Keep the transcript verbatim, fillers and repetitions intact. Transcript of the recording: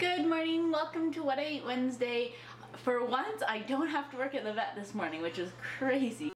Good morning, welcome to What I Ate Wednesday. For once, I don't have to work at the vet this morning, which is crazy.